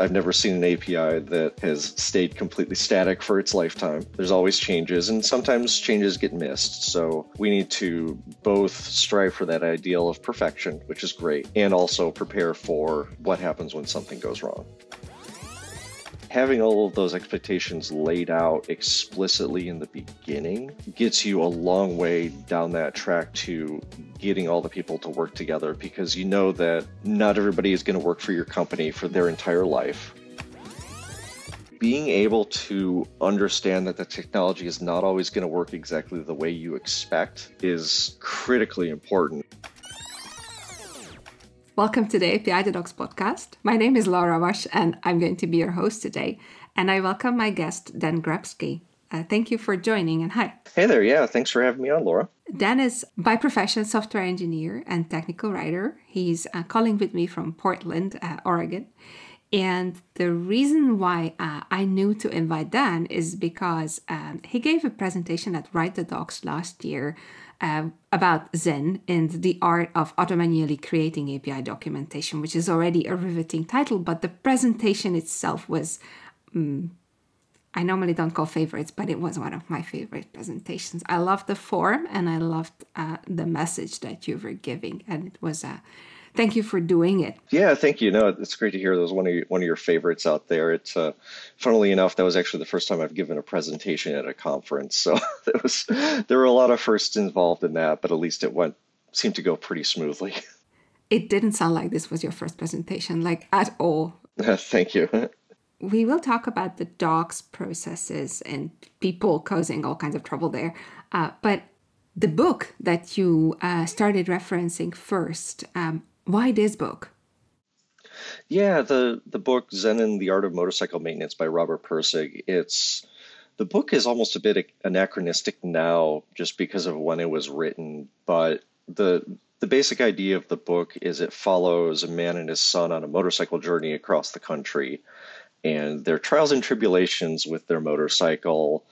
I've never seen an API that has stayed completely static for its lifetime. There's always changes, and sometimes changes get missed. So we need to both strive for that ideal of perfection, which is great, and also prepare for what happens when something goes wrong. Having all of those expectations laid out explicitly in the beginning gets you a long way down that track to getting all the people to work together, because you know that not everybody is going to work for your company for their entire life. Being able to understand that the technology is not always going to work exactly the way you expect is critically important. Welcome to the API The Docs Podcast. My name is Laura Wash and I'm going to be your host today. And I welcome my guest, Dan Grabski. Thank you for joining and hi. Hey there, yeah, thanks for having me on, Laura. Dan is by profession software engineer and technical writer. He's calling with me from Portland, Oregon. And the reason why I knew to invite Dan is because he gave a presentation at Write the Docs last year about Zen and the Art of Automanually Creating API Documentation, which is already a riveting title, but the presentation itself was, I normally don't call favorites, but it was one of my favorite presentations. I loved the form and I loved the message that you were giving, and it was a thank you for doing it. Yeah, thank you. No, it's great to hear that was one of your favorites out there. It's funnily enough, that was actually the first time I've given a presentation at a conference. So there were a lot of firsts involved in that, but at least it seemed to go pretty smoothly. It didn't sound like this was your first presentation, like at all. Thank you. We will talk about the docs processes and people causing all kinds of trouble there, but the book that you started referencing first. Why this book? Yeah, the book Zen and The Art of Motorcycle Maintenance by Robert Persig. The book is almost a bit anachronistic now just because of when it was written, but the basic idea of the book is it follows a man and his son on a motorcycle journey across the country and their trials and tribulations with their motorcycle.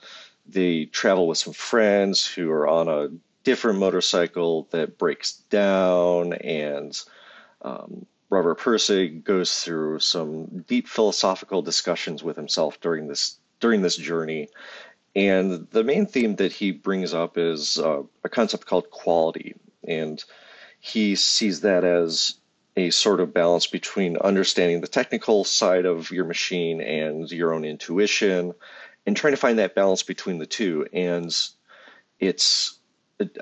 They travel with some friends who are on a different motorcycle that breaks down, and Robert Persig goes through some deep philosophical discussions with himself during this journey. And the main theme that he brings up is a concept called quality, and he sees that as a sort of balance between understanding the technical side of your machine and your own intuition, and trying to find that balance between the two. And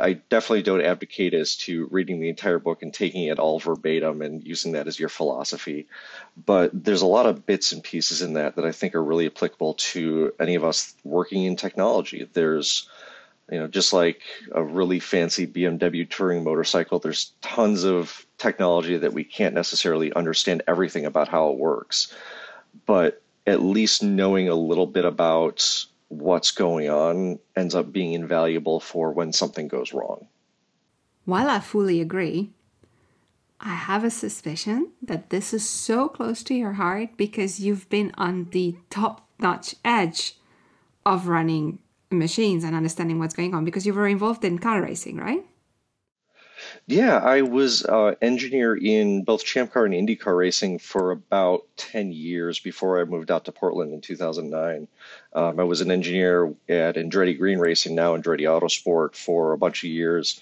I definitely don't advocate as to reading the entire book and taking it all verbatim and using that as your philosophy. But there's a lot of bits and pieces in that I think are really applicable to any of us working in technology. There's, just like a really fancy BMW touring motorcycle, there's tons of technology that we can't necessarily understand everything about how it works. But at least knowing a little bit about what's going on ends up being invaluable for when something goes wrong. While I fully agree, I have a suspicion that this is so close to your heart because you've been on the top-notch edge of running machines and understanding what's going on because you were involved in car racing, right? Yeah, I was an engineer in both Champ Car and Indy Car racing for about 10 years before I moved out to Portland in 2009. I was an engineer at Andretti Green Racing, now Andretti Autosport, for a bunch of years.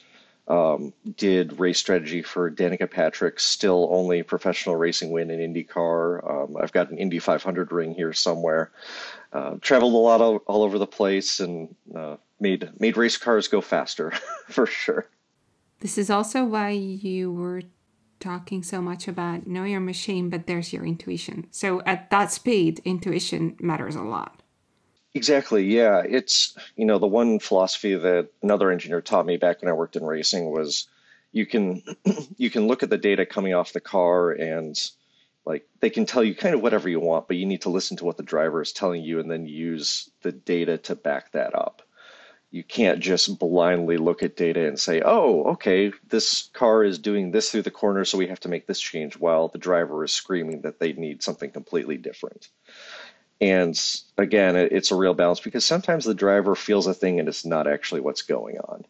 Did race strategy for Danica Patrick, still only professional racing win in Indy Car. I've got an Indy 500 ring here somewhere. Traveled a lot all over the place and made race cars go faster for sure. This is also why you were talking so much about know your machine, but there's your intuition. So at that speed, intuition matters a lot. Exactly. Yeah. It's, the one philosophy that another engineer taught me back when I worked in racing was you can look at the data coming off the car and they can tell you kind of whatever you want, but you need to listen to what the driver is telling you and then use the data to back that up. You can't just blindly look at data and say, oh, okay, this car is doing this through the corner, so we have to make this change while the driver is screaming that they need something completely different. And again, it's a real balance because sometimes the driver feels a thing and it's not actually what's going on.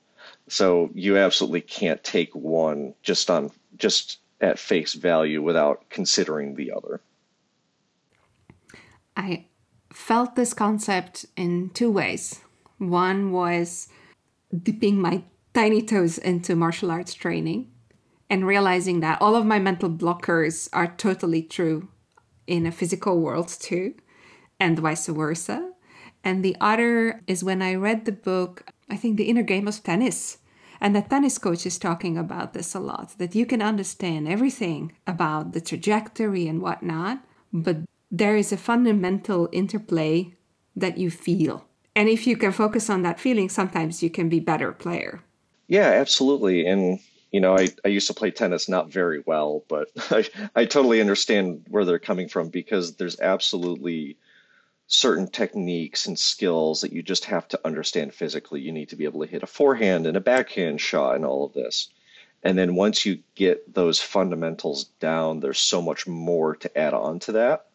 So you absolutely can't take one just at face value without considering the other. I felt this concept in two ways. One was dipping my tiny toes into martial arts training and realizing that all of my mental blockers are totally true in a physical world too, and vice versa. And the other is when I read the book, I think The Inner Game of Tennis, and the tennis coach is talking about this a lot, that you can understand everything about the trajectory and whatnot, but there is a fundamental interplay that you feel. And if you can focus on that feeling, sometimes you can be better player. Yeah, absolutely. And, you know, I used to play tennis not very well, but I totally understand where they're coming from, because there's absolutely certain techniques and skills that you just have to understand physically. You need to be able to hit a forehand and a backhand shot and all of this. And then once you get those fundamentals down, there's so much more to add on to that.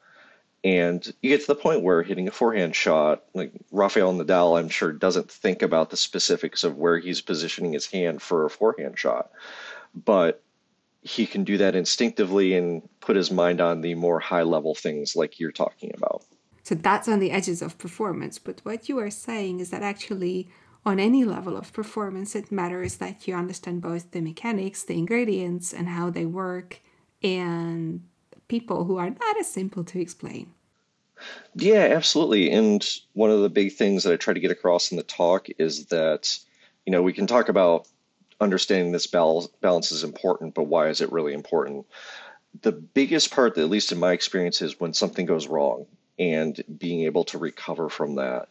And you get to the point where hitting a forehand shot, like Rafael Nadal, I'm sure, doesn't think about the specifics of where he's positioning his hand for a forehand shot. But he can do that instinctively and put his mind on the more high-level things like you're talking about. So that's on the edges of performance. But what you are saying is that actually on any level of performance, it matters that you understand both the mechanics, the ingredients, and how they work, and people who are not as simple to explain. Yeah, absolutely. And one of the big things that I try to get across in the talk is that, you know, we can talk about understanding this balance is important, but why is it really important? The biggest part, at least in my experience, is when something goes wrong and being able to recover from that.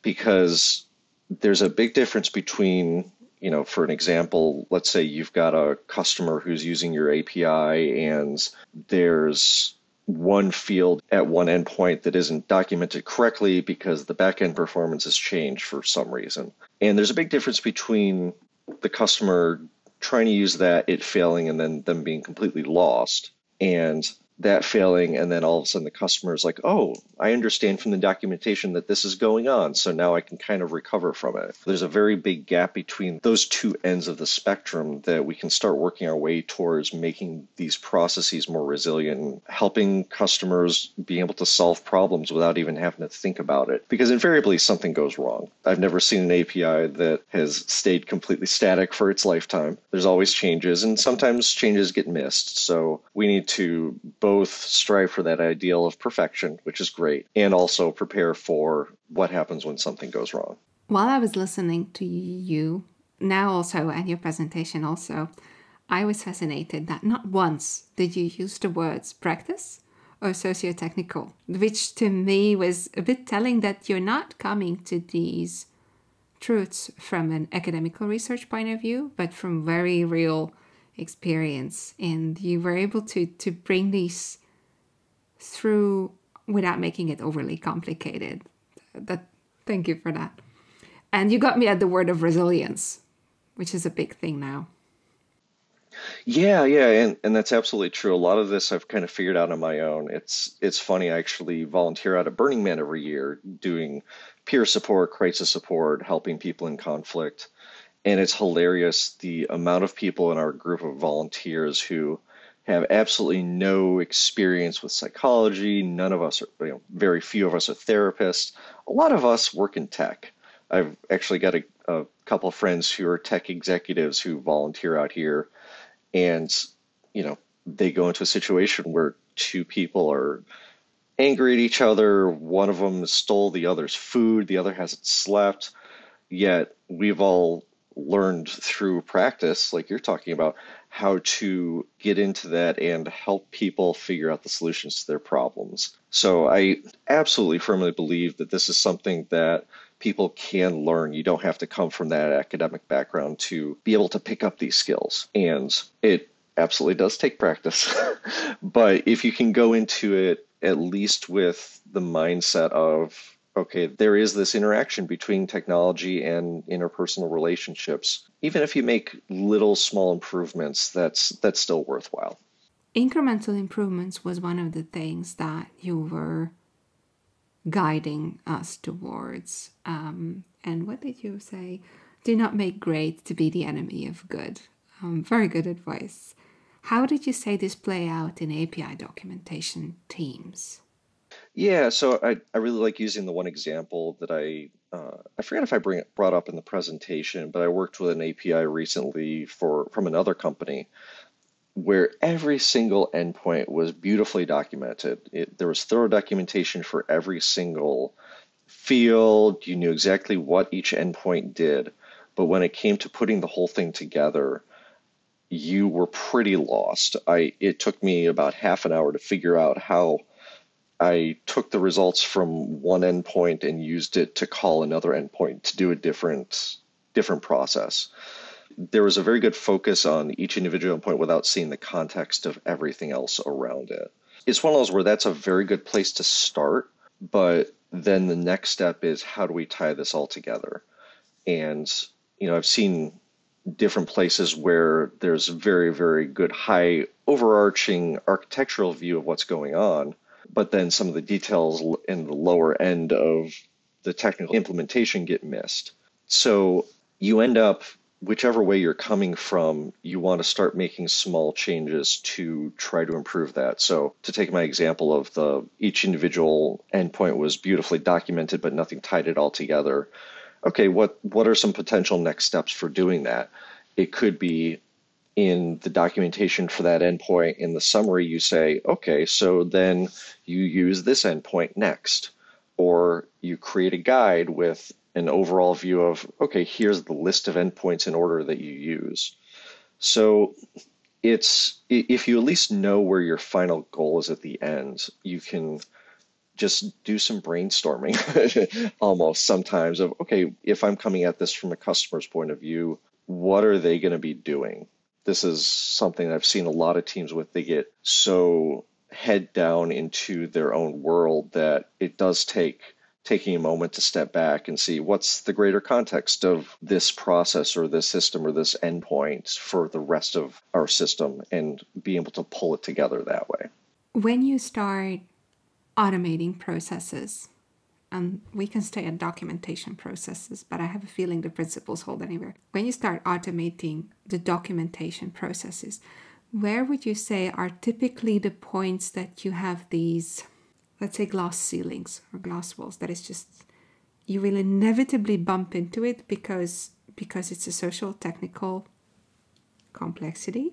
Because there's a big difference between, you know, for an example, let's say you've got a customer who's using your API and there's one field at one endpoint that isn't documented correctly because the backend performance has changed for some reason. And there's a big difference between the customer trying to use that, it failing, and then them being completely lost, and that failing, and then all of a sudden the customer is like, oh, I understand from the documentation that this is going on, so now I can kind of recover from it. There's a very big gap between those two ends of the spectrum that we can start working our way towards making these processes more resilient, helping customers be able to solve problems without even having to think about it, because invariably something goes wrong. I've never seen an API that has stayed completely static for its lifetime. There's always changes, and sometimes changes get missed, so we need to both strive for that ideal of perfection, which is great, and also prepare for what happens when something goes wrong. While I was listening to you now also and your presentation also, I was fascinated that not once did you use the words practice or socio-technical, which to me was a bit telling that you're not coming to these truths from an academical research point of view, but from very real experience, and you were able to bring these through without making it overly complicated. Thank you for that. And you got me at the word of resilience, which is a big thing now. Yeah, and that's absolutely true. A lot of this I've kind of figured out on my own. It's funny, I actually volunteer out at Burning Man every year doing peer support, crisis support, helping people in conflict. And it's hilarious the amount of people in our group of volunteers who have absolutely no experience with psychology. None of us are, you know, very few of us are therapists. A lot of us work in tech. I've actually got a couple of friends who are tech executives who volunteer out here. And, you know, they go into a situation where two people are angry at each other. One of them stole the other's food. The other hasn't slept. Yet we've all learned through practice, like you're talking about, how to get into that and help people figure out the solutions to their problems. So I absolutely firmly believe that this is something that people can learn. You don't have to come from that academic background to be able to pick up these skills. And it absolutely does take practice. But if you can go into it at least with the mindset of, okay, there is this interaction between technology and interpersonal relationships. Even if you make little small improvements, that's still worthwhile. Incremental improvements was one of the things that you were guiding us towards. And what did you say? Do not make great to be the enemy of good. Very good advice. How did you say this play out in API documentation teams? Yeah, so I really like using the one example that I forget if I brought up in the presentation, but I worked with an API recently from another company where every single endpoint was beautifully documented. There was thorough documentation for every single field. You knew exactly what each endpoint did, but when it came to putting the whole thing together, you were pretty lost. It took me about half an hour to figure out how I took the results from one endpoint and used it to call another endpoint to do a different process. There was a very good focus on each individual endpoint without seeing the context of everything else around it. It's one of those where that's a very good place to start, but then the next step is how do we tie this all together? And, you know, I've seen different places where there's very, very good high overarching architectural view of what's going on, but then some of the details in the lower end of the technical implementation get missed. So you end up, whichever way you're coming from, you want to start making small changes to try to improve that. So to take my example of each individual endpoint was beautifully documented, but nothing tied it all together. Okay, what are some potential next steps for doing that? It could be in the documentation for that endpoint. In the summary, you say, okay, so then you use this endpoint next, or you create a guide with an overall view of, okay, here's the list of endpoints in order that you use. So if you at least know where your final goal is at the end, you can just do some brainstorming almost sometimes of, okay, if I'm coming at this from a customer's point of view, what are they going to be doing? This is something I've seen a lot of teams with. They get so head down into their own world that it does take taking a moment to step back and see what's the greater context of this process or this system or this endpoint for the rest of our system and be able to pull it together that way. When you start automating processes, and we can stay at documentation processes, but I have a feeling the principles hold anywhere. When you start automating the documentation processes, where would you say are typically the points that you have these, let's say, glass ceilings or glass walls, that is just, you will inevitably bump into it because it's a social technical complexity,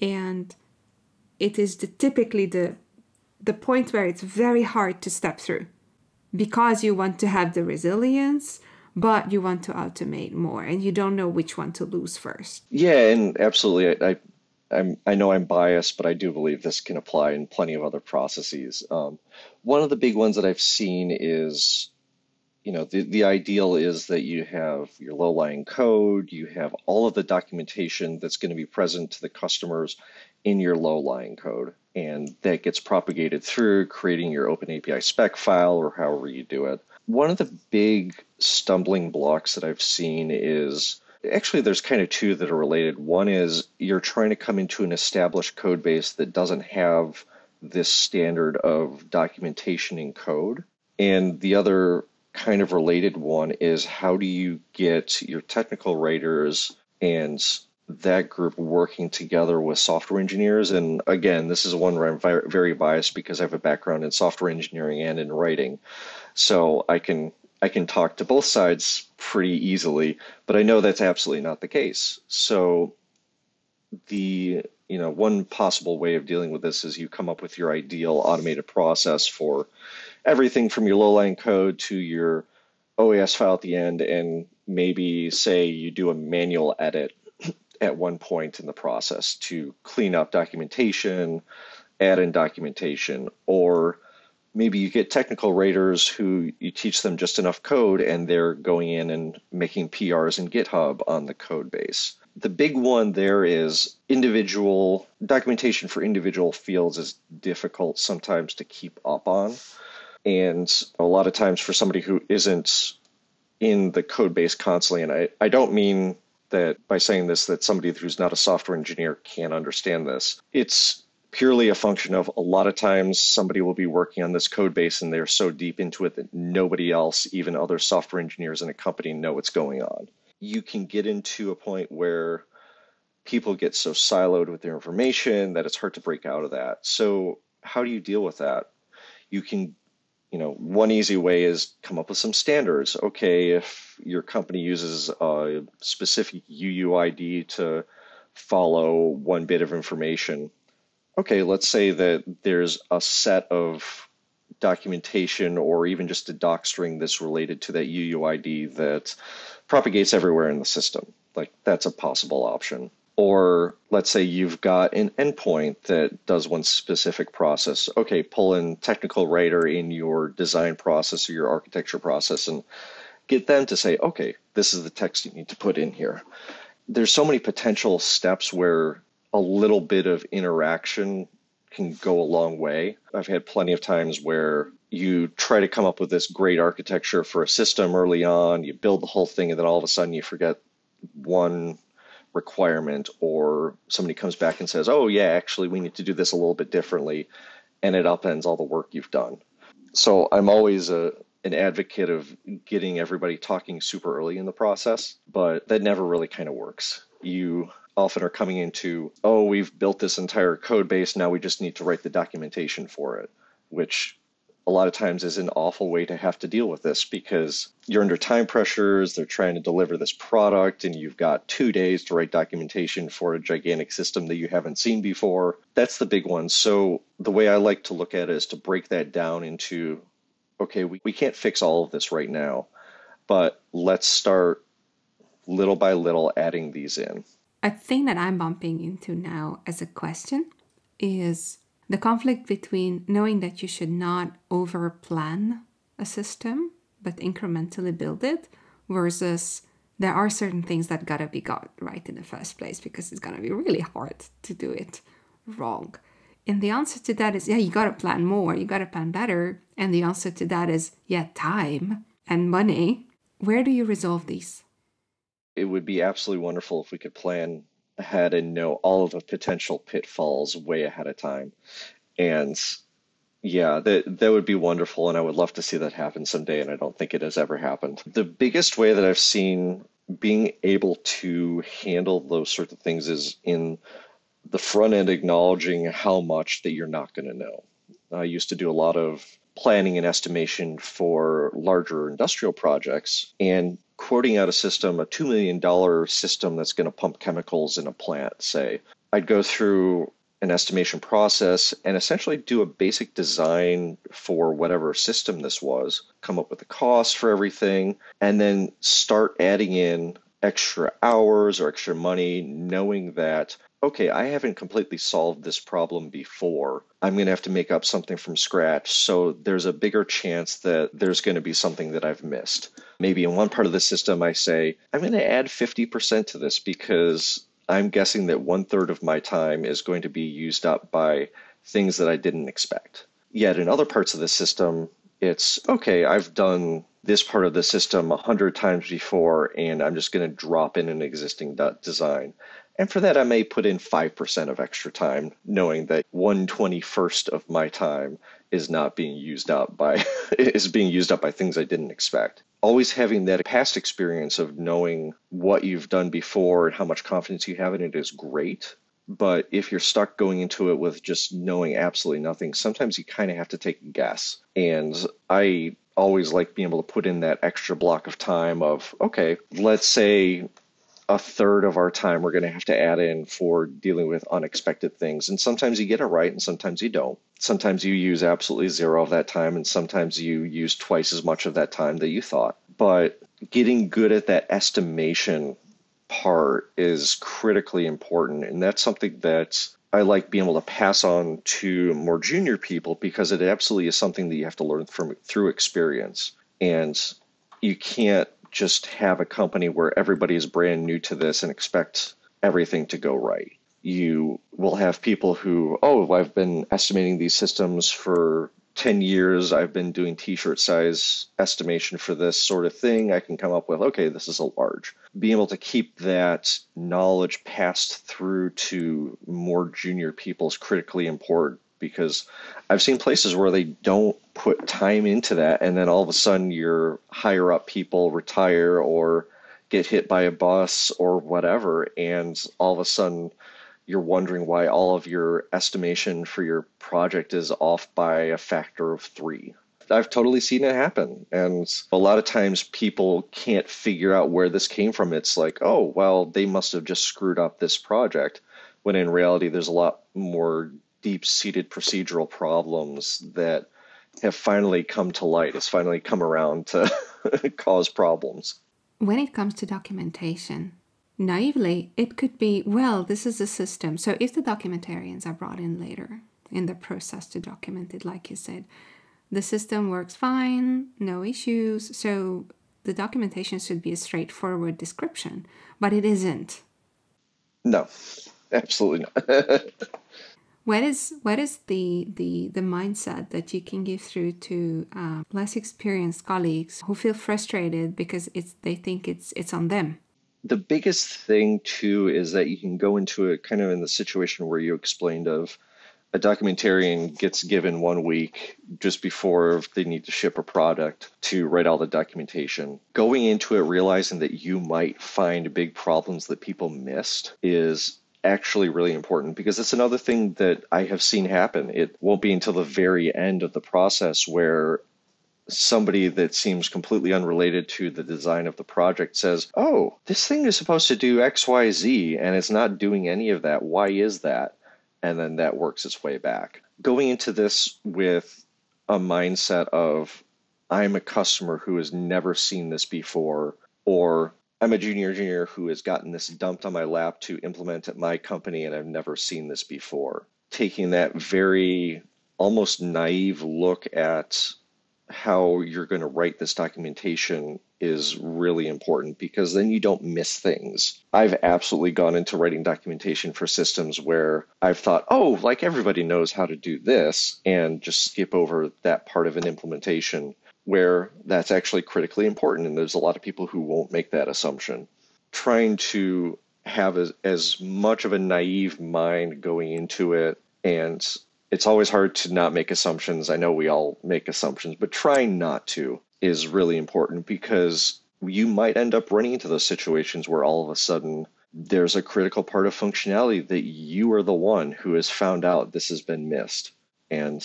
and it is typically the point where it's very hard to step through because you want to have the resilience, but you want to automate more and you don't know which one to lose first. Yeah, and absolutely. I know I'm biased, but I do believe this can apply in plenty of other processes. One of the big ones that I've seen is, you know, the ideal is that you have your low-lying code, you have all of the documentation that's going to be present to the customers in your low-lying code, and that gets propagated through creating your OpenAPI spec file or however you do it. One of the big stumbling blocks that I've seen is, actually, there's kind of two that are related. One is you're trying to come into an established code base that doesn't have this standard of documentation in code. And the other kind of related one is how do you get your technical writers and that group working together with software engineers? And again, this is one where I'm very biased because I have a background in software engineering and in writing. So I can talk to both sides pretty easily, but I know that's absolutely not the case. So one possible way of dealing with this is you come up with your ideal automated process for everything from your low-lying code to your OAS file at the end, and maybe say you do a manual edit at one point in the process to clean up documentation, add in documentation, or maybe you get technical writers who you teach them just enough code and they're going in and making PRs in GitHub on the code base. The big one there is individual documentation for individual fields is difficult sometimes to keep up on. And a lot of times for somebody who isn't in the code base constantly, and I don't mean that by saying this that somebody who's not a software engineer can't understand this. It's purely a function of a lot of times somebody will be working on this code base and they're so deep into it that nobody else, even other software engineers in a company, know what's going on. You can get into a point where people get so siloed with their information that it's hard to break out of that. So how do you deal with that? You can you know, one easy way is come up with some standards. Okay, if your company uses a specific UUID to follow one bit of information, okay, let's say that there's a set of documentation or even just a doc string that's related to that UUID that propagates everywhere in the system. Like, that's a possible option. Or let's say you've got an endpoint that does one specific process. Okay, pull in technical writer in your design process or your architecture process and get them to say, okay, this is the text you need to put in here. There's so many potential steps where a little bit of interaction can go a long way. I've had plenty of times where you try to come up with this great architecture for a system early on, you build the whole thing, and then all of a sudden you forget one requirement, or somebody comes back and says, oh yeah, actually we need to do this a little bit differently, and it upends all the work you've done. So I'm always an advocate of getting everybody talking super early in the process, but that never really kind of works. You often are coming into, oh, we've built this entire code base, now we just need to write the documentation for it, which a lot of times is an awful way to have to deal with this, because you're under time pressures, they're trying to deliver this product, and you've got 2 days to write documentation for a gigantic system that you haven't seen before. That's the big one. So the way I like to look at it is to break that down into, okay, we can't fix all of this right now, but let's start little by little adding these in. A thing that I'm bumping into now as a question is the conflict between knowing that you should not over-plan a system, but incrementally build it, versus there are certain things that gotta be got right in the first place, because it's gonna be really hard to do it wrong. And the answer to that is, yeah, you gotta plan more, you gotta plan better. And the answer to that is, yeah, time and money. Where do you resolve these? It would be absolutely wonderful if we could plan ahead and know all of the potential pitfalls way ahead of time. And yeah, that would be wonderful, and I would love to see that happen someday, and I don't think it has ever happened. The biggest way that I've seen being able to handle those sorts of things is in the front end, acknowledging how much that you're not going to know. I used to do a lot of planning and estimation for larger industrial projects, and quoting out a system, a $2 million system that's going to pump chemicals in a plant, say, I'd go through an estimation process and essentially do a basic design for whatever system this was, come up with the cost for everything, and then start adding in extra hours or extra money, knowing that, okay, I haven't completely solved this problem before. I'm going to have to make up something from scratch, so there's a bigger chance that there's going to be something that I've missed. Maybe in one part of the system, I say, I'm going to add 50% to this because I'm guessing that 1/3 of my time is going to be used up by things that I didn't expect. Yet in other parts of the system, it's, okay, I've done this part of the system 100 times before, and I'm just going to drop in an existing design. And for that, I may put in 5% of extra time, knowing that 1/21st of my time is not being used up by is being used up by things I didn't expect. Always having that past experience of knowing what you've done before and how much confidence you have in it is great. But if you're stuck going into it with just knowing absolutely nothing, sometimes you kind of have to take a guess. And I always like being able to put in that extra block of time of, okay, let's say 1/3 of our time we're going to have to add in for dealing with unexpected things. And sometimes you get it right and sometimes you don't. Sometimes you use absolutely zero of that time, and sometimes you use twice as much of that time that you thought. But getting good at that estimation part is critically important. And that's something that I like being able to pass on to more junior people, because it absolutely is something that you have to learn from through experience. And you can't just have a company where everybody is brand new to this and expect everything to go right. You will have people who, oh, I've been estimating these systems for 10 years. I've been doing t-shirt size estimation for this sort of thing. I can come up with, okay, this is a large. Being able to keep that knowledge passed through to more junior people is critically important, because I've seen places where they don't put time into that, and then all of a sudden your higher up people retire or get hit by a bus or whatever, and all of a sudden you're wondering why all of your estimation for your project is off by a factor of 3. I've totally seen it happen. And a lot of times people can't figure out where this came from. It's like, oh, well, they must have just screwed up this project, when in reality, there's a lot more deep-seated procedural problems that have finally come to light. It's finally come around to cause problems. When it comes to documentation, naively, it could be, well, this is a system. So if the documentarians are brought in later in the process to document it, like you said, the system works fine, no issues. So the documentation should be a straightforward description, but it isn't. No, absolutely not. What is the mindset that you can give through to less experienced colleagues who feel frustrated because they think it's on them? The biggest thing too is that you can go into it kind of in the situation where you explained of a documentarian gets given 1 week just before they need to ship a product to write all the documentation. Going into it realizing that you might find big problems that people missed is actually really important, because it's another thing that I have seen happen. It won't be until the very end of the process where somebody that seems completely unrelated to the design of the project says, oh, this thing is supposed to do X, Y, Z, and it's not doing any of that. Why is that? And then that works its way back. Going into this with a mindset of, I'm a customer who has never seen this before, or I'm a junior engineer who has gotten this dumped on my lap to implement at my company, and I've never seen this before. Taking that very almost naive look at how you're going to write this documentation is really important, because then you don't miss things. I've absolutely gone into writing documentation for systems where I've thought, oh, like everybody knows how to do this, and just skip over that part of an implementation where that's actually critically important. And there's a lot of people who won't make that assumption. Trying to have as much of a naive mind going into it, and it's always hard to not make assumptions. I know we all make assumptions, but trying not to is really important, because you might end up running into those situations where all of a sudden there's a critical part of functionality that you are the one who has found out this has been missed. And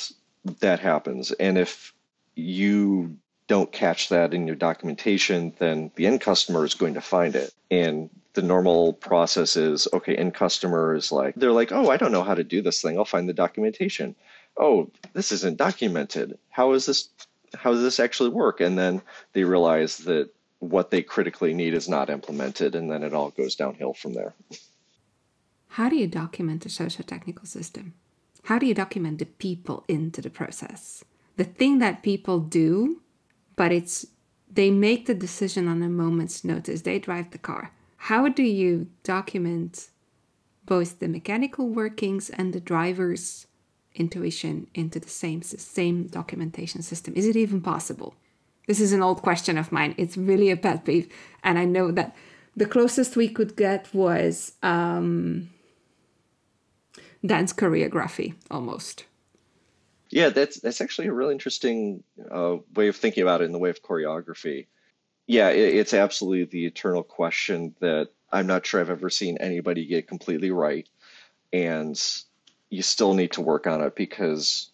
that happens. And if you don't catch that in your documentation, then the end customer is going to find it. And the normal process is, okay, end customer is like, they're like, oh, I don't know how to do this thing. I'll find the documentation. Oh, this isn't documented. How does this actually work? And then they realize that what they critically need is not implemented. And then it all goes downhill from there. How do you document a socio-technical system? How do you document the people into the process? The thing that people do, but they make the decision on a moment's notice. They drive the car. How do you document both the mechanical workings and the driver's intuition into the same documentation system? Is it even possible? This is an old question of mine. It's really a pet peeve. And I know that the closest we could get was dance choreography almost. Yeah, that's actually a really interesting way of thinking about it in the way of choreography. Yeah, it's absolutely the eternal question that I'm not sure I've ever seen anybody get completely right. And you still need to work on it, because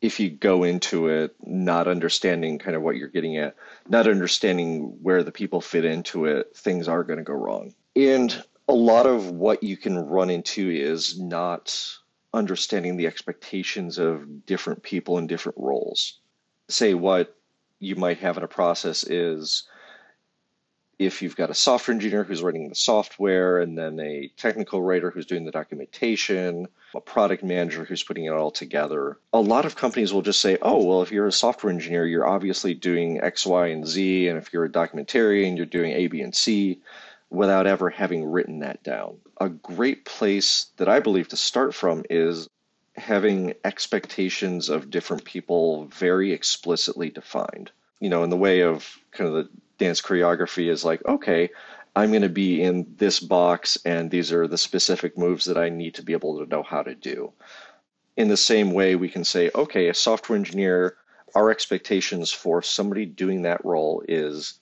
if you go into it not understanding kind of what you're getting at, not understanding where the people fit into it, things are going to go wrong. And a lot of what you can run into is not understanding the expectations of different people in different roles. Say what you might have in a process is, if you've got a software engineer who's writing the software, and then a technical writer who's doing the documentation, a product manager who's putting it all together, a lot of companies will just say, oh, well, if you're a software engineer, you're obviously doing X, Y, and Z. And if you're a documentarian, you're doing A, B, and C, without ever having written that down. A great place that I believe to start from is having expectations of different people very explicitly defined. You know, in the way of kind of the dance choreography is like, okay, I'm going to be in this box, and these are the specific moves that I need to be able to know how to do. In the same way, we can say, okay, a software engineer, our expectations for somebody doing that role is,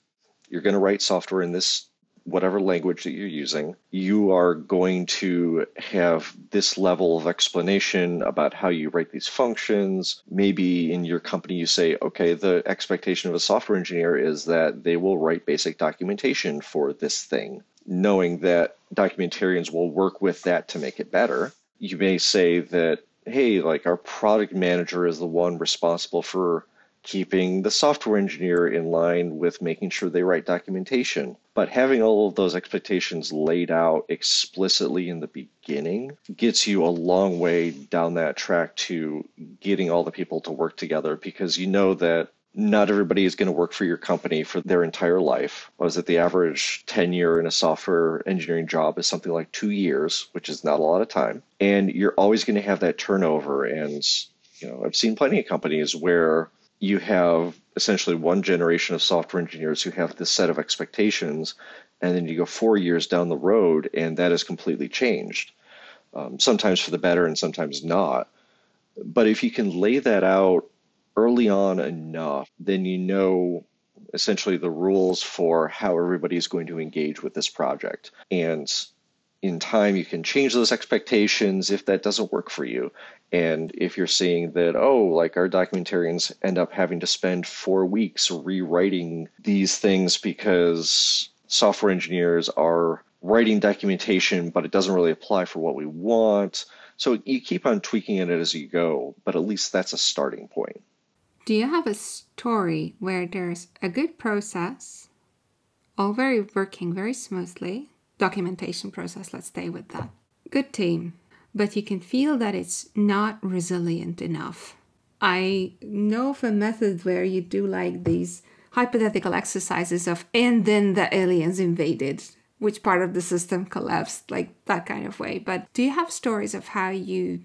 you're going to write software in this whatever language that you're using, you are going to have this level of explanation about how you write these functions. Maybe in your company you say, okay, the expectation of a software engineer is that they will write basic documentation for this thing, knowing that documentarians will work with that to make it better. You may say that, hey, like our product manager is the one responsible for keeping the software engineer in line with making sure they write documentation. But having all of those expectations laid out explicitly in the beginning gets you a long way down that track to getting all the people to work together, because you know that not everybody is going to work for your company for their entire life. What is it? The average tenure in a software engineering job is something like 2 years, which is not a lot of time. And you're always going to have that turnover. And, you know, I've seen plenty of companies where you have essentially one generation of software engineers who have this set of expectations, and then you go 4 years down the road and that is completely changed, sometimes for the better and sometimes not. But if you can lay that out early on enough, then you know essentially the rules for how everybody's going to engage with this project. And in time, you can change those expectations if that doesn't work for you. And if you're seeing that, oh, like our documentarians end up having to spend 4 weeks rewriting these things because software engineers are writing documentation, but it doesn't really apply for what we want. So you keep on tweaking it as you go, but at least that's a starting point. Do you have a story where there's a good process, all very working very smoothly, documentation process, let's stay with that, good team, but you can feel that it's not resilient enough? I know of a method where you do like these hypothetical exercises of, and then the aliens invaded, which part of the system collapsed, like that kind of way. But do you have stories of how you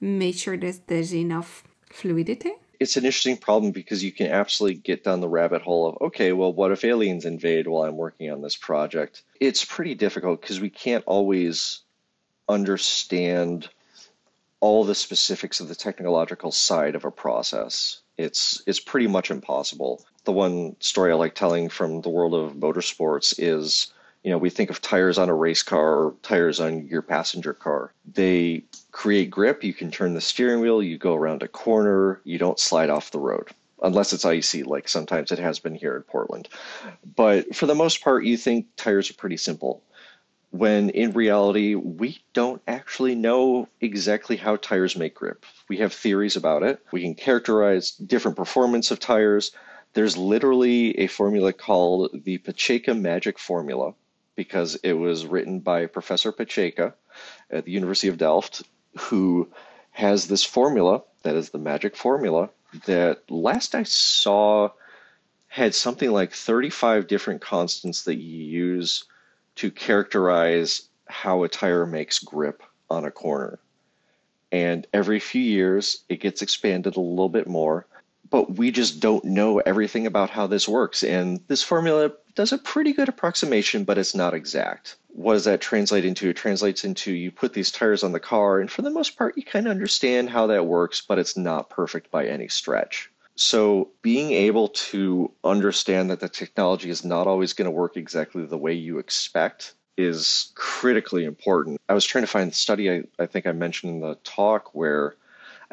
made sure that there's enough fluidity? It's an interesting problem because you can absolutely get down the rabbit hole of, okay, well, what if aliens invade while I'm working on this project? It's pretty difficult because we can't always understand all the specifics of the technological side of a process. It's pretty much impossible. The one story I like telling from the world of motorsports is, you know, we think of tires on a race car or tires on your passenger car. They create grip. You can turn the steering wheel. You go around a corner. You don't slide off the road unless it's icy, like sometimes it has been here in Portland. But for the most part, you think tires are pretty simple, when in reality, we don't actually know exactly how tires make grip. We have theories about it. We can characterize different performance of tires. There's literally a formula called the Pacejka Magic Formula, because it was written by Professor Pacejka at the University of Delft, who has this formula that is the magic formula that last I saw had something like 35 different constants that you use to characterize how a tire makes grip on a corner. And every few years, it gets expanded a little bit more, but we just don't know everything about how this works. And this formula does a pretty good approximation, but it's not exact. What does that translate into? It translates into you put these tires on the car, and for the most part, you kind of understand how that works, but it's not perfect by any stretch. So being able to understand that the technology is not always going to work exactly the way you expect is critically important. I was trying to find the study I think I mentioned in the talk where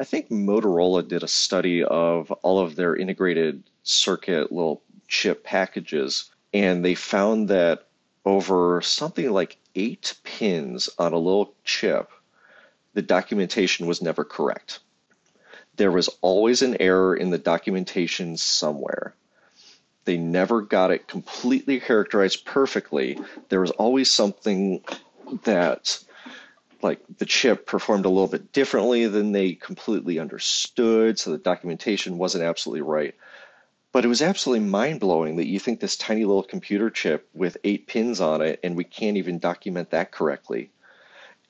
I think Motorola did a study of all of their integrated circuit little chip packages, and they found that over something like 8 pins on a little chip, the documentation was never correct. There was always an error in the documentation somewhere. They never got it completely characterized perfectly. There was always something that, like, the chip performed a little bit differently than they completely understood, so the documentation wasn't absolutely right. But it was absolutely mind-blowing that you think this tiny little computer chip with 8 pins on it, and we can't even document that correctly.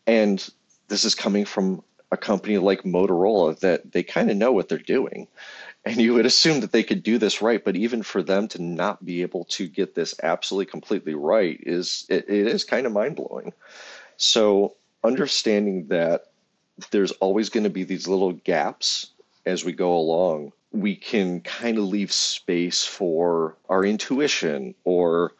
And this is coming from a company like Motorola that they kind of know what they're doing. And you would assume that they could do this right, but even for them to not be able to get this absolutely completely right is kind of mind-blowing. So understanding that there's always going to be these little gaps as we go along, we can kind of leave space for our intuition or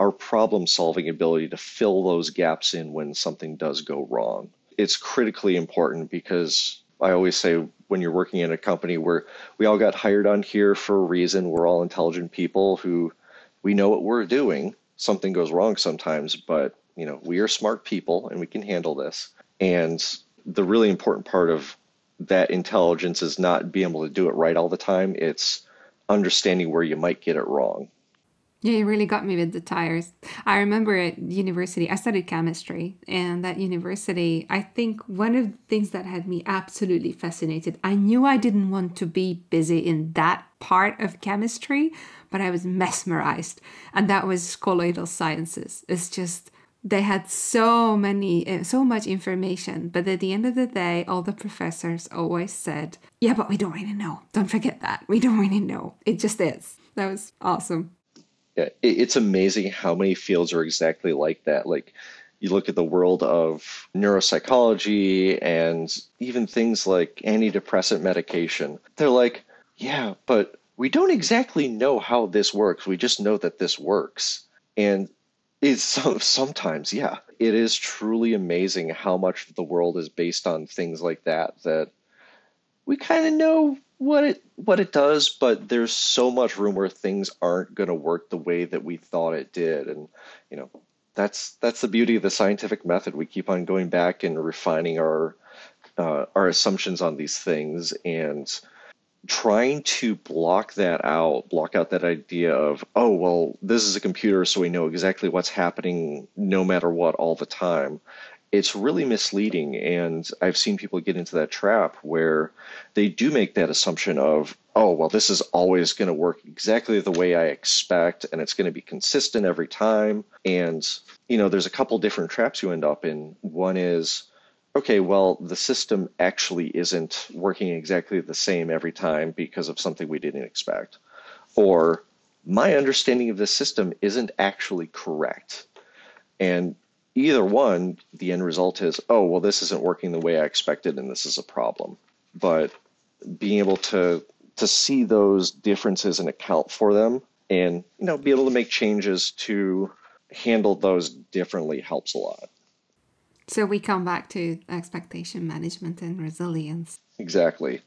our problem-solving ability to fill those gaps in when something does go wrong. It's critically important because I always say when you're working in a company where we all got hired on here for a reason, we're all intelligent people who we know what we're doing. Something goes wrong sometimes, but you know, we are smart people and we can handle this. And the really important part of that intelligence is not being able to do it right all the time. It's understanding where you might get it wrong. Yeah, you really got me with the tires. I remember at university, I studied chemistry, and at university, I think one of the things that had me absolutely fascinated, I knew I didn't want to be busy in that part of chemistry, but I was mesmerized. And that was colloidal sciences. It's just, they had so much information. But at the end of the day, all the professors always said, yeah, but we don't really know. Don't forget that. We don't really know. It just is. That was awesome. Yeah, it's amazing how many fields are exactly like that. Like you look at the world of neuropsychology and even things like antidepressant medication. They're like, yeah, but we don't exactly know how this works. We just know that this works. And it's sometimes, yeah, it is truly amazing how much the world is based on things like that, that we kind of know what it does, but there's so much room where things aren't going to work the way that we thought it did. And, you know, that's the beauty of the scientific method. We keep on going back and refining our assumptions on these things and trying to block out that idea of, oh, well, this is a computer, so we know exactly what's happening no matter what all the time. It's really misleading, and I've seen people get into that trap where they do make that assumption of, oh, well, this is always going to work exactly the way I expect, and it's going to be consistent every time. And, you know, there's a couple different traps you end up in. One is, okay, well, the system actually isn't working exactly the same every time because of something we didn't expect. Or my understanding of the system isn't actually correct. And either one, the end result is, oh, well, this isn't working the way I expected, and this is a problem. But being able to see those differences and account for them and, you know, be able to make changes to handle those differently helps a lot. So we come back to expectation management and resilience. Exactly.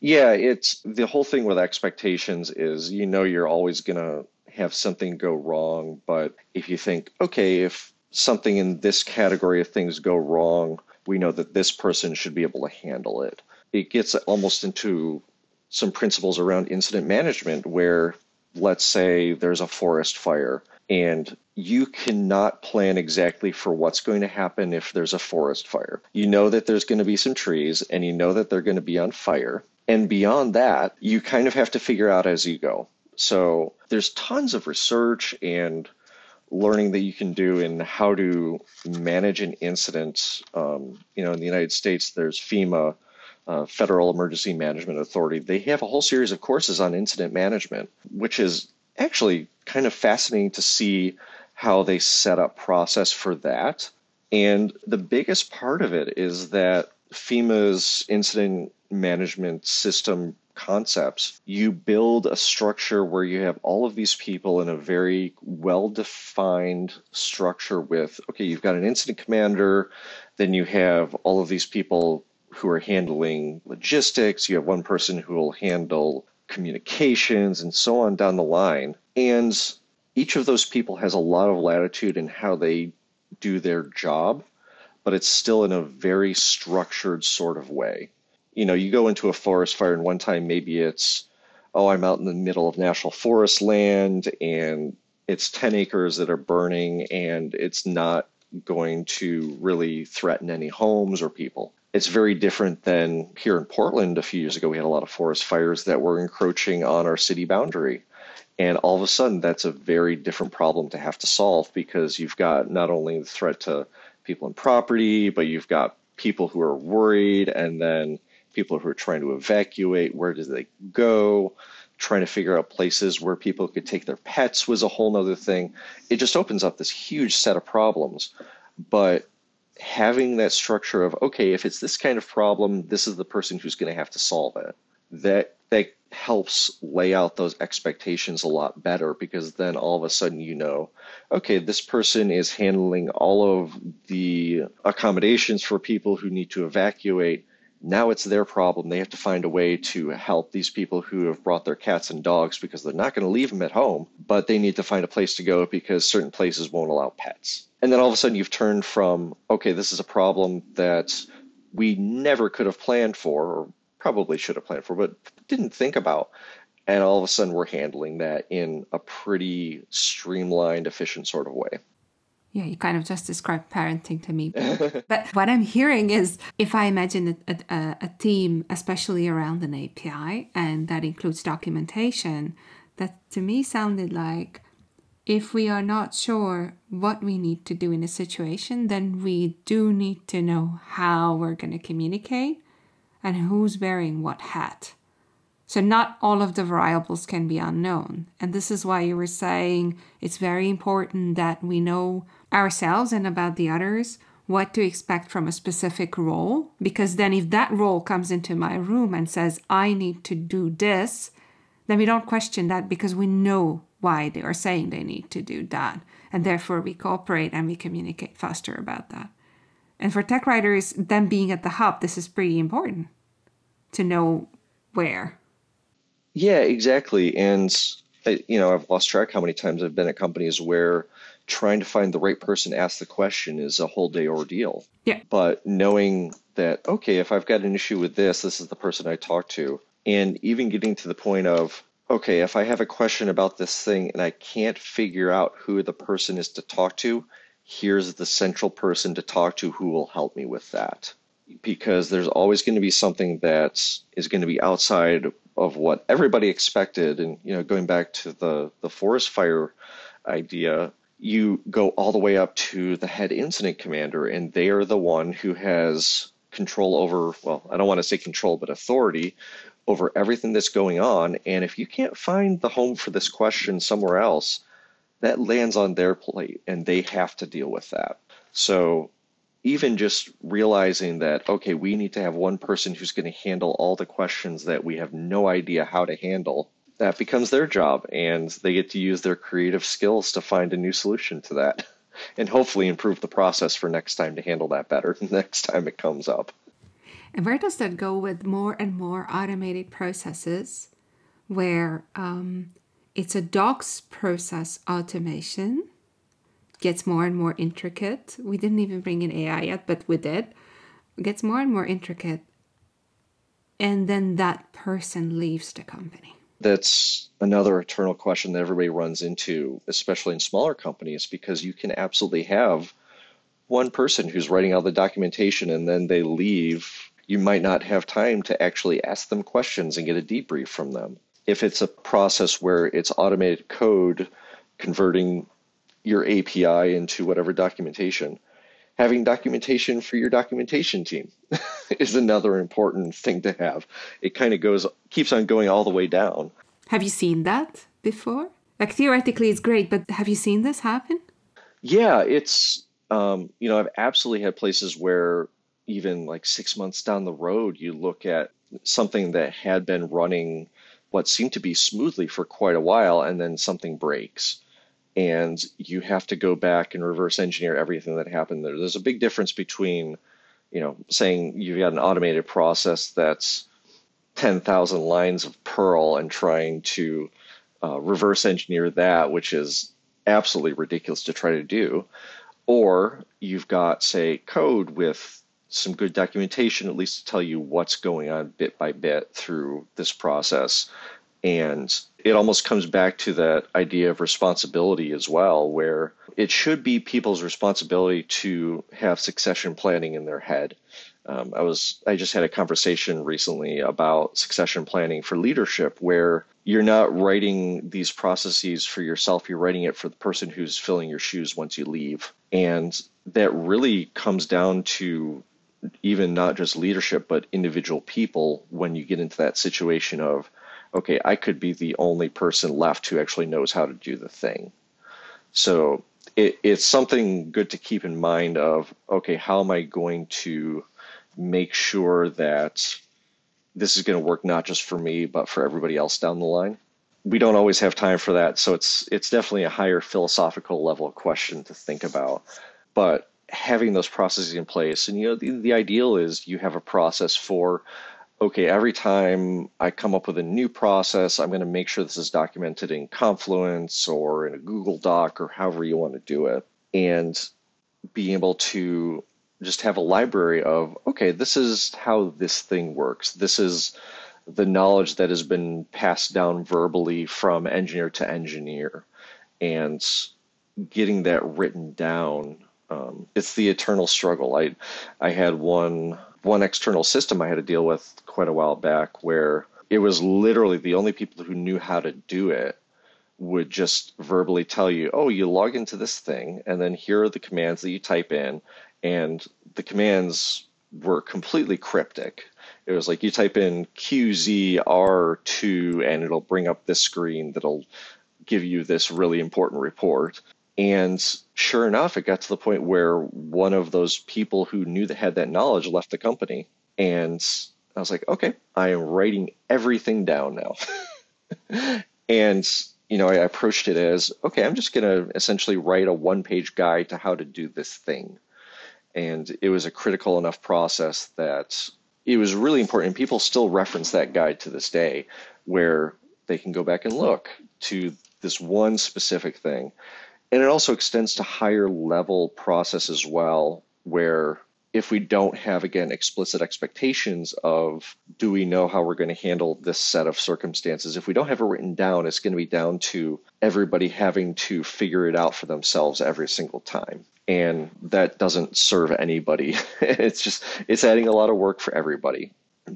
Yeah, it's the whole thing with expectations is, you know, you're always going to have something go wrong. But if you think, okay, if something in this category of things go wrong, we know that this person should be able to handle it. It gets almost into some principles around incident management where, let's say there's a forest fire and you cannot plan exactly for what's going to happen if there's a forest fire. You know that there's going to be some trees and you know that they're going to be on fire. And beyond that, you kind of have to figure out as you go. So there's tons of research and learning that you can do in how to manage an incident. You know, in the United States, there's FEMA, Federal Emergency Management Authority. They have a whole series of courses on incident management, which is actually kind of fascinating to see how they set up process for that. And the biggest part of it is that FEMA's incident management system concepts, you build a structure where you have all of these people in a very well-defined structure with, okay, you've got an incident commander, then you have all of these people who are handling logistics, you have one person who will handle communications and so on down the line. And each of those people has a lot of latitude in how they do their job, but it's still in a very structured sort of way. You know, you go into a forest fire and one time maybe it's, oh, I'm out in the middle of national forest land and it's 10 acres that are burning and it's not going to really threaten any homes or people. It's very different than here in Portland a few years ago. We had a lot of forest fires that were encroaching on our city boundary. And all of a sudden, that's a very different problem to have to solve because you've got not only the threat to people and property, but you've got people who are worried and then people who are trying to evacuate, where do they go? Trying to figure out places where people could take their pets was a whole nother thing. It just opens up this huge set of problems. But having that structure of, okay, if it's this kind of problem, this is the person who's going to have to solve it. that helps lay out those expectations a lot better, because then all of a sudden, you know, okay, this person is handling all of the accommodations for people who need to evacuate. Now it's their problem. They have to find a way to help these people who have brought their cats and dogs, because they're not going to leave them at home, but they need to find a place to go because certain places won't allow pets. And then all of a sudden you've turned from, okay, this is a problem that we never could have planned for, or probably should have planned for, but didn't think about. And all of a sudden we're handling that in a pretty streamlined, efficient sort of way. Yeah, you kind of just described parenting to me. But what I'm hearing is, if I imagine a team, especially around an API, and that includes documentation, that to me sounded like, if we are not sure what we need to do in a situation, then we do need to know how we're going to communicate and who's wearing what hat. So not all of the variables can be unknown. And this is why you were saying it's very important that we know ourselves and about the others what to expect from a specific role. Because then if that role comes into my room and says, I need to do this, then we don't question that because we know why they are saying they need to do that. And therefore we cooperate and we communicate faster about that. And for tech writers, them being at the hub, this is pretty important to know where. Yeah, exactly. And, you know, I've lost track how many times I've been at companies where trying to find the right person to ask the question is a whole day ordeal. Yeah. But knowing that, okay, if I've got an issue with this, this is the person I talk to. And even getting to the point of, okay, if I have a question about this thing and I can't figure out who the person is to talk to, here's the central person to talk to who will help me with that. Because there's always going to be something that is going to be outside of what everybody expected. And, you know, going back to the forest fire idea, you go all the way up to the head incident commander, and they are the one who has control over, well, I don't want to say control, but authority over everything that's going on. And if you can't find the home for this question somewhere else, that lands on their plate and they have to deal with that. So even just realizing that, okay, we need to have one person who's going to handle all the questions that we have no idea how to handle, that becomes their job, and they get to use their creative skills to find a new solution to that and hopefully improve the process for next time to handle that better next time it comes up. And where does that go with more and more automated processes where it's a docs process automation? Gets more and more intricate. We didn't even bring in AI yet, but we did. Gets more and more intricate. And then that person leaves the company. That's another eternal question that everybody runs into, especially in smaller companies, because you can absolutely have one person who's writing all the documentation and then they leave. You might not have time to actually ask them questions and get a debrief from them. If it's a process where it's automated code converting your API into whatever documentation, having documentation for your documentation team is another important thing to have. It kind of keeps on going all the way down. Have you seen that before? Like theoretically it's great, but have you seen this happen? Yeah, it's, you know, I've absolutely had places where even like 6 months down the road, you look at something that had been running what seemed to be smoothly for quite a while, and then something breaks. And you have to go back and reverse engineer everything that happened there. There's a big difference between, you know, saying you've got an automated process that's 10,000 lines of Perl and trying to reverse engineer that, which is absolutely ridiculous to try to do. Or you've got, say, code with some good documentation, at least to tell you what's going on bit by bit through this process. And it almost comes back to that idea of responsibility as well, where it should be people's responsibility to have succession planning in their head. I just had a conversation recently about succession planning for leadership, where you're not writing these processes for yourself. You're writing it for the person who's filling your shoes once you leave. And that really comes down to even not just leadership, but individual people when you get into that situation of, okay, I could be the only person left who actually knows how to do the thing. So it's something good to keep in mind of, okay, how am I going to make sure that this is going to work not just for me, but for everybody else down the line. We don't always have time for that. So it's definitely a higher philosophical level question to think about. But having those processes in place, and, you know, the ideal is you have a process for, okay, every time I come up with a new process, I'm going to make sure this is documented in Confluence or in a Google Doc or however you want to do it. And being able to just have a library of, okay, this is how this thing works. This is the knowledge that has been passed down verbally from engineer to engineer. And getting that written down, it's the eternal struggle. I had one external system I had to deal with quite a while back where it was literally the only people who knew how to do it would just verbally tell you, oh, you log into this thing, and then here are the commands that you type in. And the commands were completely cryptic. It was like you type in QZR2, and it'll bring up this screen that'll give you this really important report. And sure enough, it got to the point where one of those people who knew that had that knowledge left the company. And I was like, okay, I am writing everything down now. And, you know, I approached it as, okay, I'm just going to essentially write a one-page guide to how to do this thing. And it was a critical enough process that it was really important. And people still reference that guide to this day, where they can go back and look to this one specific thing. And it also extends to higher level process as well, where if we don't have, again, explicit expectations of, do we know how we're going to handle this set of circumstances? If we don't have it written down, it's going to be down to everybody having to figure it out for themselves every single time. And that doesn't serve anybody. It's adding a lot of work for everybody.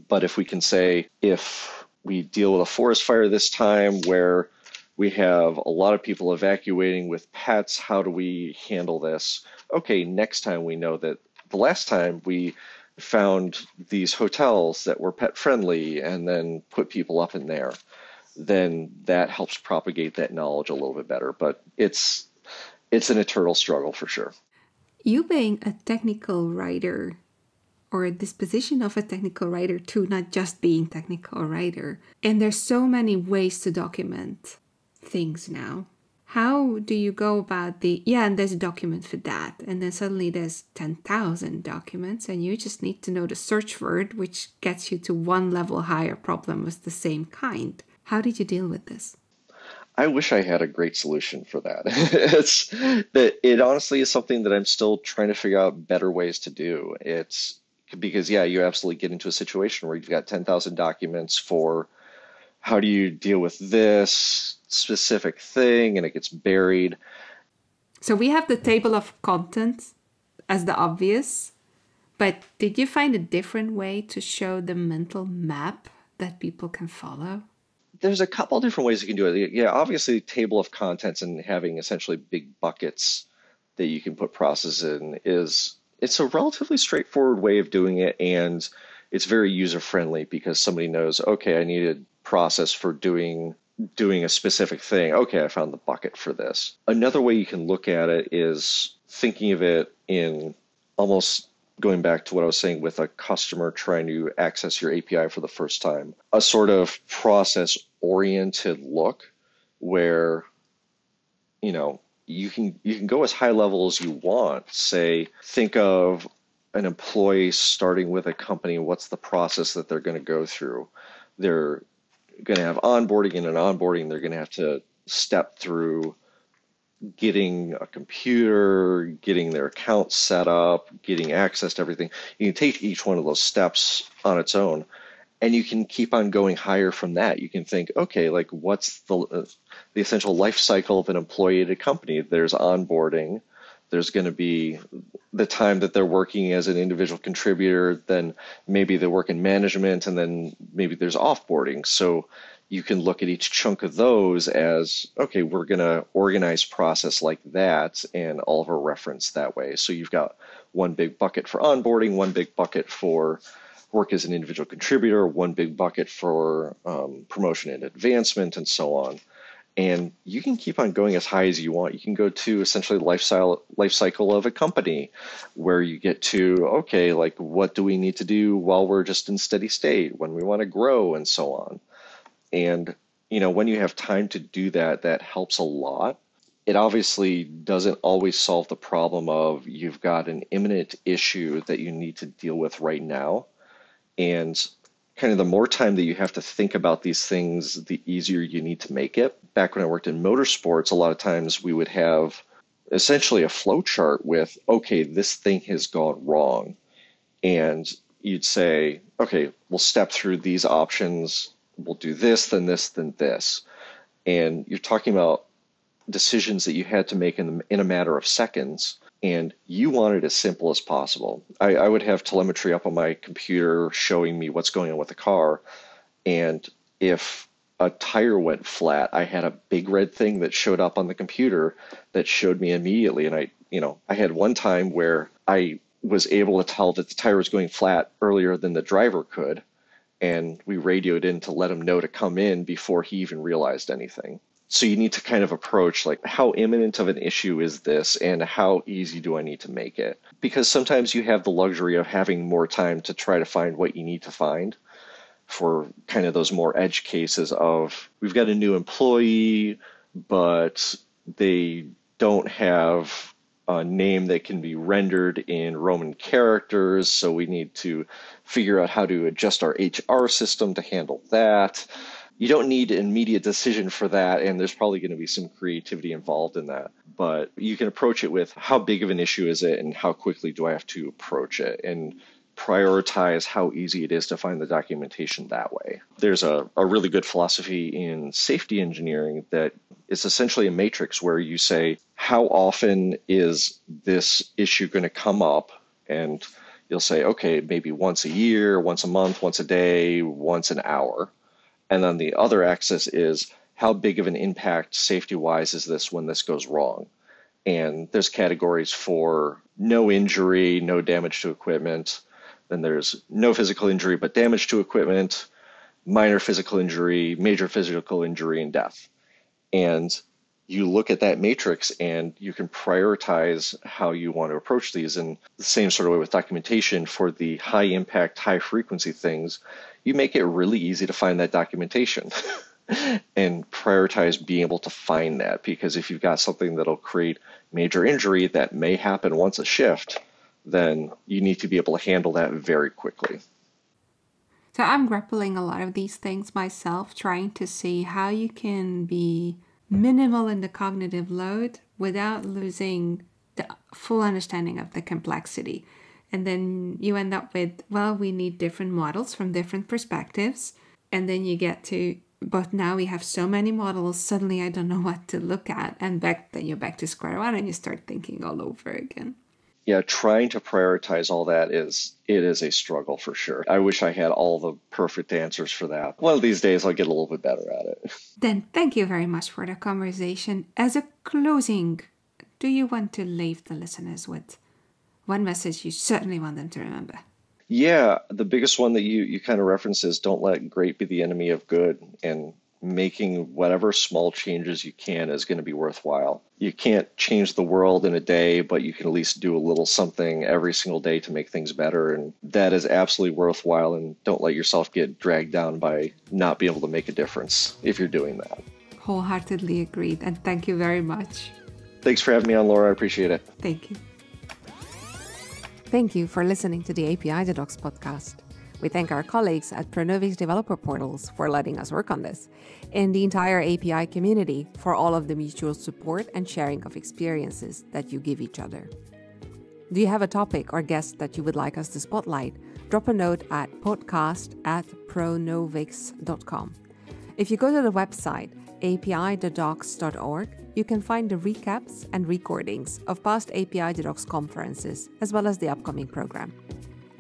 But if we can say, if we deal with a forest fire this time where we have a lot of people evacuating with pets, how do we handle this? Okay, next time we know that the last time we found these hotels that were pet friendly and then put people up in there, then that helps propagate that knowledge a little bit better. But it's an eternal struggle for sure. You being a technical writer, or this position of a technical writer too, not just being technical writer, and there's so many ways to document things now. How do you go about the, yeah, and there's a document for that, and then suddenly there's 10,000 documents, and you just need to know the search word, which gets you to one level higher problem with the same kind. How did you deal with this? I wish I had a great solution for that. It honestly is something that I'm still trying to figure out better ways to do. It's because, yeah, you absolutely get into a situation where you've got 10,000 documents for how do you deal with this specific thing, and it gets buried. So we have the table of contents as the obvious, but did you find a different way to show the mental map that people can follow? There's a couple of different ways you can do it. Yeah, obviously table of contents and having essentially big buckets that you can put processes in it's a relatively straightforward way of doing it, and it's very user-friendly because somebody knows, okay, I need a process for doing a specific thing. Okay, I found the bucket for this. Another way you can look at it is thinking of it in almost going back to what I was saying with a customer trying to access your API for the first time, a sort of process-oriented look where, you know, you can go as high level as you want. Say, think of an employee starting with a company. What's the process that they're going to go through? They're going to have onboarding, and in onboarding, they're going to have to step through getting a computer, getting their account set up, getting access to everything. You can take each one of those steps on its own, and you can keep on going higher from that. You can think, okay, like what's the essential life cycle of an employee at a company? There's onboarding. There's going to be the time that they're working as an individual contributor, then maybe they work in management, and then maybe there's offboarding. So you can look at each chunk of those as, okay, we're going to organize process like that and all of our reference that way. So you've got one big bucket for onboarding, one big bucket for work as an individual contributor, one big bucket for promotion and advancement, and so on. And you can keep on going as high as you want. You can go to essentially life cycle of a company where you get to, okay, like what do we need to do while we're just in steady state, when we want to grow and so on. And, you know, when you have time to do that, that helps a lot. It obviously doesn't always solve the problem of you've got an imminent issue that you need to deal with right now. And kind of the more time that you have to think about these things, the easier you need to make it. Back when I worked in motorsports, a lot of times we would have essentially a flow chart with, okay, this thing has gone wrong. And you'd say, okay, we'll step through these options. We'll do this, then this, then this. And you're talking about decisions that you had to make in a matter of seconds. And you want it as simple as possible. I would have telemetry up on my computer showing me what's going on with the car. And if a tire went flat, I had a big red thing that showed up on the computer that showed me immediately. And I had one time where I was able to tell that the tire was going flat earlier than the driver could. And we radioed in to let him know to come in before he even realized anything. So you need to kind of approach like how imminent of an issue is this and how easy do I need to make it? Because sometimes you have the luxury of having more time to try to find what you need to find for kind of those more edge cases of we've got a new employee, but they don't have a name that can be rendered in Roman characters. So we need to figure out how to adjust our HR system to handle that. You don't need an immediate decision for that, and there's probably going to be some creativity involved in that. But you can approach it with how big of an issue is it and how quickly do I have to approach it, and prioritize how easy it is to find the documentation that way. There's a really good philosophy in safety engineering that is essentially a matrix where you say, how often is this issue going to come up? And you'll say, okay, maybe once a year, once a month, once a day, once an hour. And then the other axis is how big of an impact safety-wise is this when this goes wrong? And there's categories for no injury, no damage to equipment. Then there's no physical injury but damage to equipment, minor physical injury, major physical injury, and death. And you look at that matrix and you can prioritize how you want to approach these. And the same sort of way with documentation for the high impact, high frequency things, you make it really easy to find that documentation and prioritize being able to find that. Because if you've got something that'll create major injury that may happen once a shift, then you need to be able to handle that very quickly. So I'm grappling a lot of these things myself, trying to see how you can be minimal in the cognitive load without losing the full understanding of the complexity. And then you end up with, well, we need different models from different perspectives. And then you get to, but now we have so many models, suddenly I don't know what to look at. And then you're back to square one and you start thinking all over again. Yeah, trying to prioritize all that is a struggle for sure. I wish I had all the perfect answers for that. One of these days, I'll get a little bit better at it. Dan, thank you very much for the conversation. As a closing, do you want to leave the listeners with one message you certainly want them to remember? Yeah, the biggest one that you kind of reference is don't let great be the enemy of good, and making whatever small changes you can is going to be worthwhile. You can't change the world in a day, but you can at least do a little something every single day to make things better. And that is absolutely worthwhile. And don't let yourself get dragged down by not being able to make a difference if you're doing that. Wholeheartedly agreed. And thank you very much. Thanks for having me on, Laura. I appreciate it. Thank you. Thank you for listening to the API The Docs podcast. We thank our colleagues at Pronovix Developer Portals for letting us work on this, and the entire API community for all of the mutual support and sharing of experiences that you give each other. Do you have a topic or guest that you would like us to spotlight? Drop a note at podcast@pronovix.com. If you go to the website apithedocs.org, you can find the recaps and recordings of past API The Docs conferences, as well as the upcoming program.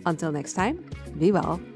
Until next time, be well.